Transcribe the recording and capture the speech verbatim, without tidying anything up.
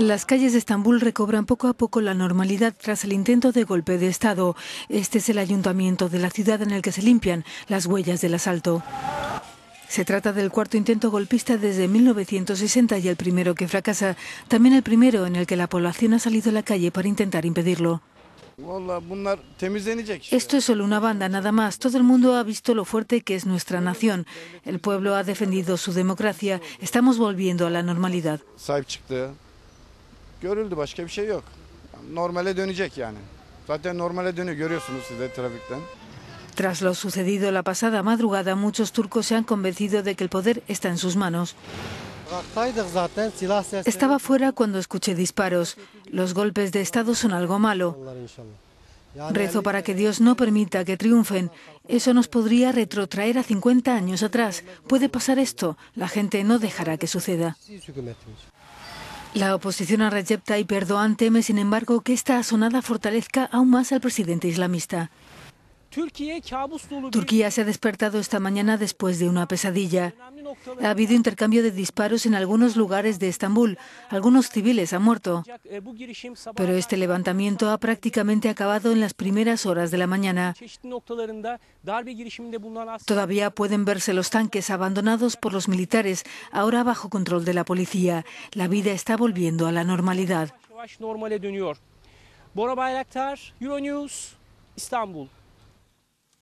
Las calles de Estambul recobran poco a poco la normalidad tras el intento de golpe de Estado. Este es el ayuntamiento de la ciudad en el que se limpian las huellas del asalto. Se trata del cuarto intento golpista desde mil novecientos sesenta y el primero que fracasa, también el primero en el que la población ha salido a la calle para intentar impedirlo. Esto es solo una banda, nada más. Todo el mundo ha visto lo fuerte que es nuestra nación. El pueblo ha defendido su democracia. Estamos volviendo a la normalidad. Tras lo sucedido la pasada madrugada, muchos turcos se han convencido de que el poder está en sus manos. Estaba fuera cuando escuché disparos. Los golpes de Estado son algo malo. Rezo para que Dios no permita que triunfen. Eso nos podría retrotraer a cincuenta años atrás. Puede pasar esto. La gente no dejará que suceda. La oposición a Recep Tayyip Erdoğan teme, sin embargo, que esta asonada fortalezca aún más al presidente islamista. Turquía se ha despertado esta mañana después de una pesadilla. Ha habido intercambio de disparos en algunos lugares de Estambul. Algunos civiles han muerto. Pero este levantamiento ha prácticamente acabado en las primeras horas de la mañana. Todavía pueden verse los tanques abandonados por los militares, ahora bajo control de la policía. La vida está volviendo a la normalidad. Bora Bayraktar, Euronews, Estambul.